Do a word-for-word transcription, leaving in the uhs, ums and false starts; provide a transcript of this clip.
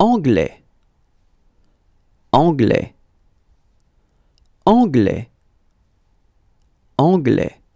anglais, anglais, anglais, anglais.